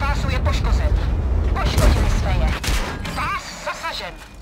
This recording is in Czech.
z pásu je poškozen. Poškodili jsme je. Pás zasažen.